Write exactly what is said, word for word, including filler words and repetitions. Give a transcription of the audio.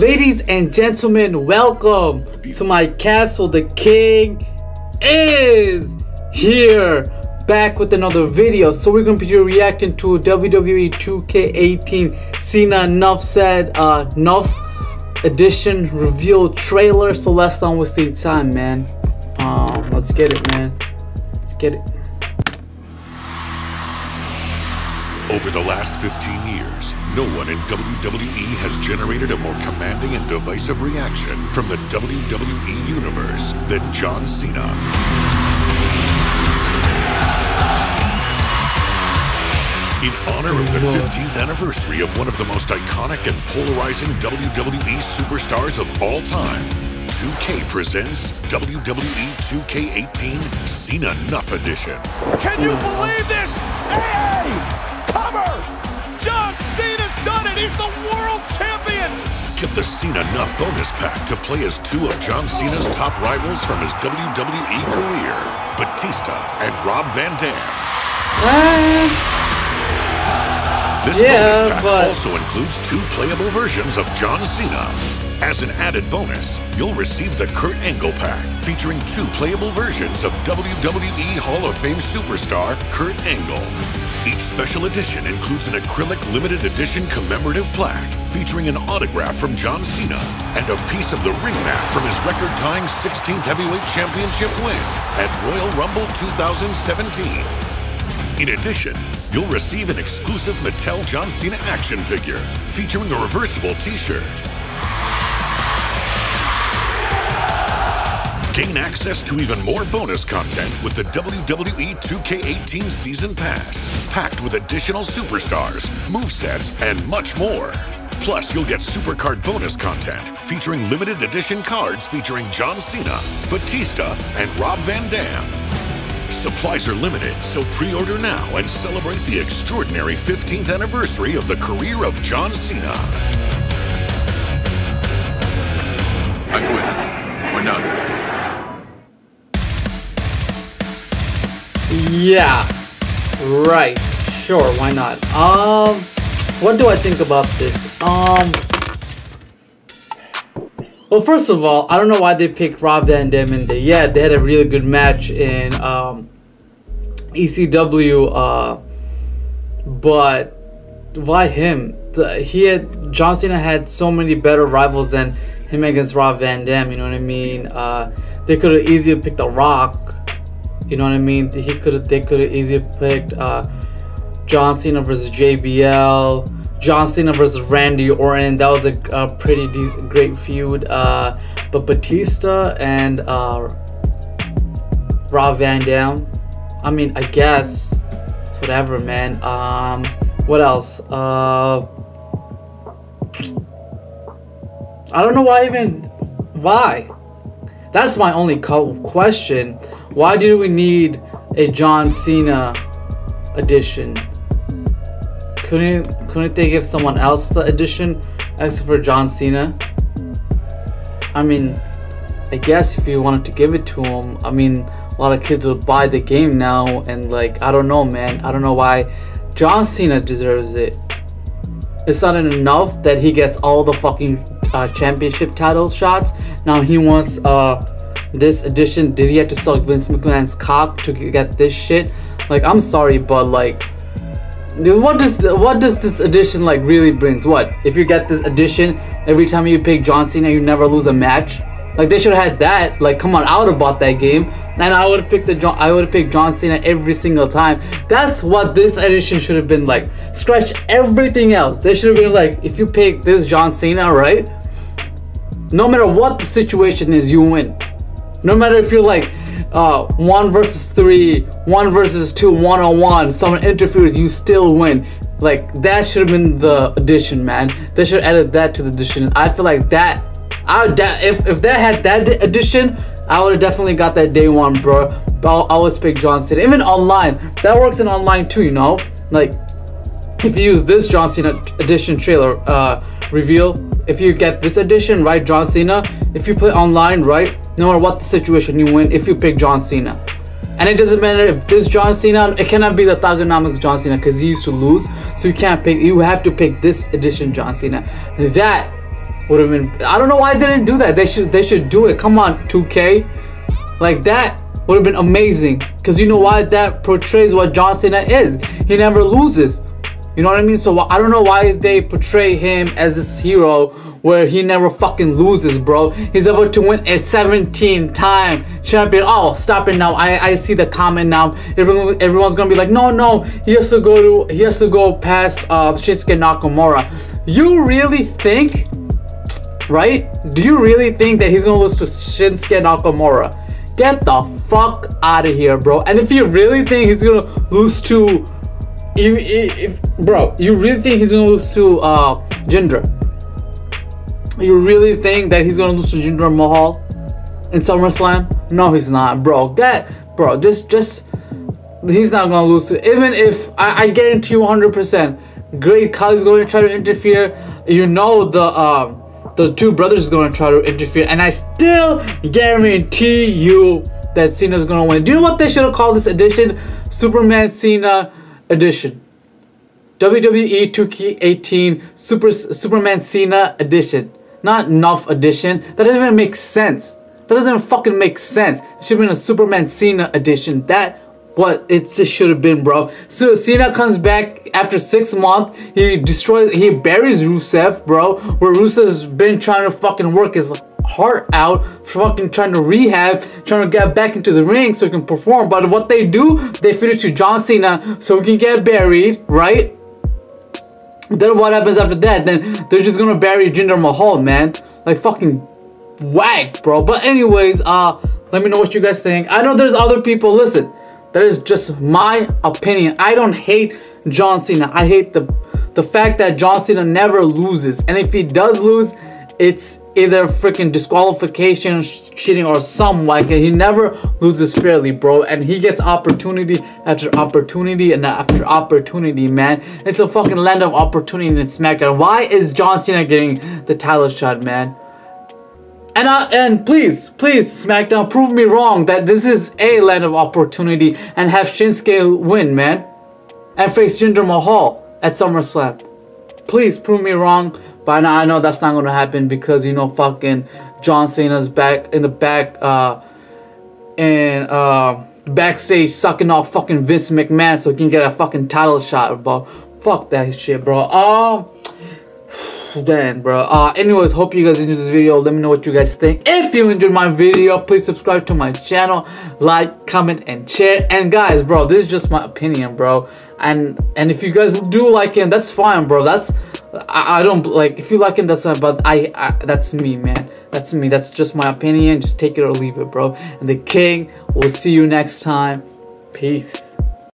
Ladies and gentlemen, welcome to my castle. The king is here, back with another video. So we're going to be reacting to W W E two K eighteen Cena Nuff Said uh, Nuff Edition reveal trailer. So let's not waste any time, man. Um, let's get it, man. Let's get it. Over the last fifteen years, no one in W W E has generated a more commanding and divisive reaction from the W W E universe than John Cena. In honor of the fifteenth anniversary of one of the most iconic and polarizing W W E superstars of all time, two K presents W W E two K eighteen Cena Nuff Edition. Can you believe this? Hey! Cover! John Cena's done it! He's the world champion! Get the Cena Nuff bonus pack to play as two of John Cena's top rivals from his W W E career, Batista and Rob Van Dam. Uh, this yeah, bonus pack but... also includes two playable versions of John Cena. As an added bonus, you'll receive the Kurt Angle pack, featuring two playable versions of W W E Hall of Fame superstar Kurt Angle. Each special edition includes an acrylic limited edition commemorative plaque featuring an autograph from John Cena and a piece of the ring mat from his record-tying sixteenth heavyweight championship win at Royal Rumble two thousand seventeen. In addition, you'll receive an exclusive Mattel John Cena action figure featuring a reversible t-shirt. Gain access to even more bonus content with the W W E two K eighteen Season Pass, packed with additional superstars, movesets, and much more. Plus, you'll get Supercard bonus content featuring limited edition cards featuring John Cena, Batista, and Rob Van Dam. Supplies are limited, so pre-order now and celebrate the extraordinary fifteenth anniversary of the career of John Cena. I quit. We're done. Yeah, right, sure, why not? Um, what do I think about this? Um, well, first of all, I don't know why they picked Rob Van Dam in there. Yeah, they had a really good match in um, E C W, uh, but why him? The, he had, John Cena had so many better rivals than him against Rob Van Dam, you know what I mean? Uh, they could have easily picked The Rock. You know what I mean? He could they could have easily picked uh, John Cena versus J B L, John Cena versus Randy Orton. That was a, a pretty great feud. Uh, but Batista and uh, Rob Van Dam. I mean, I guess it's whatever, man. Um, what else? Uh, I don't know why even why. That's my only question. Why do we need a John Cena edition? Couldn't couldn't they give someone else the edition except for John Cena? I mean, I guess if you wanted to give it to him, I mean, a lot of kids will buy the game now, and like, I don't know, man. I don't know why John Cena deserves it. It's not enough that he gets all the fucking uh, championship title shots. Now he wants uh. this edition. Did he have to suck Vince McMahon's cock to get this shit? Like, I'm sorry, but like, what does what does this edition like really brings? What if you get this edition every time you pick John Cena, you never lose a match? Like, they should have had that. Like, come on, I would have bought that game, and I would have picked the John. I would have picked John Cena every single time. That's what this edition should have been like. Scratch everything else. They should have been like, if you pick this John Cena, right? No matter what the situation is, you win. No matter if you're like uh, one versus three, one versus two, one on one, someone interferes, you still win. Like, that should have been the edition, man. They should have added that to the edition. I feel like that, I would if if that had that edition, I would have definitely got that day one, bro. I'll always pick John Cena. Even online, that works in online too, you know. Like, if you use this John Cena edition trailer uh, reveal, if you get this edition, right, John Cena. If you play online, right, no matter what the situation, you win if you pick John Cena. And it doesn't matter if this John Cena, it cannot be the Thuganomics John Cena because he used to lose. So you can't pick, you have to pick this edition John Cena. That would have been. I don't know why they didn't do that. They should. They should do it. Come on, two K. Like that would have been amazing. Cause you know why? That portrays what John Cena is. He never loses. You know what I mean? So I don't know why they portray him as this hero where he never fucking loses, bro. He's about to win a seventeen time champion. Oh, stop it now. I, I see the comment now. Everyone, everyone's gonna be like, no, no. He has to go to. He has to go past uh, Shinsuke Nakamura. You really think, right? Do you really think that he's gonna lose to Shinsuke Nakamura? Get the fuck out of here, bro. And if you really think he's gonna lose to, if, if bro, you really think he's gonna lose to uh, Jinder? You really think that he's gonna lose to Jinder Mahal in SummerSlam? No, he's not, bro. Get, bro, just, just, he's not gonna lose to. Even if I, I guarantee you one hundred percent. Great Khali's going to try to interfere. You know the um, the two brothers are going to try to interfere. And I still guarantee you that Cena's going to win. Do you know what they should have called this edition? Superman Cena Edition. W W E two K eighteen Super Superman Cena Edition. Not Nuff Edition. That doesn't even make sense. That doesn't even fucking make sense. It should have been a Superman Cena Edition. That what it just should have been, bro. So Cena comes back after six months. He destroys, he buries Rusev, bro. Where Rusev's been trying to fucking work his heart out, fucking trying to rehab, trying to get back into the ring so he can perform. But what they do, they feed it to John Cena so he can get buried, right? Then what happens after that? Then they're just gonna bury Jinder Mahal, man. Like fucking whack, bro. But anyways, uh, let me know what you guys think. I know there's other people. Listen. That is just my opinion. I don't hate John Cena. I hate the the fact that John Cena never loses. And if he does lose, it's either freaking disqualification, cheating, or some like it. He never loses fairly, bro. And he gets opportunity after opportunity and after opportunity, man. It's a fucking land of opportunity in SmackDown. Why is John Cena getting the title shot, man? And, uh, and please, please, SmackDown, prove me wrong that this is a land of opportunity and have Shinsuke win, man. And face Jinder Mahal at SummerSlam. Please prove me wrong. But now I know that's not going to happen because, you know, fucking John Cena's back in the back, uh, and, uh, backstage sucking off fucking Vince McMahon so he can get a fucking title shot, bro. Fuck that shit, bro. Um... Then, bro, uh anyways, hope you guys enjoyed this video. Let me know what you guys think. If you enjoyed my video, please subscribe to my channel, like, comment, and share. And guys, bro, this is just my opinion, bro, and and if you guys do like him, that's fine, bro. That's i, I don't like if you like him, that's fine, but I, I that's me, man. That's me. That's just my opinion. Just take it or leave it, bro. And the king, we'll see you next time. Peace.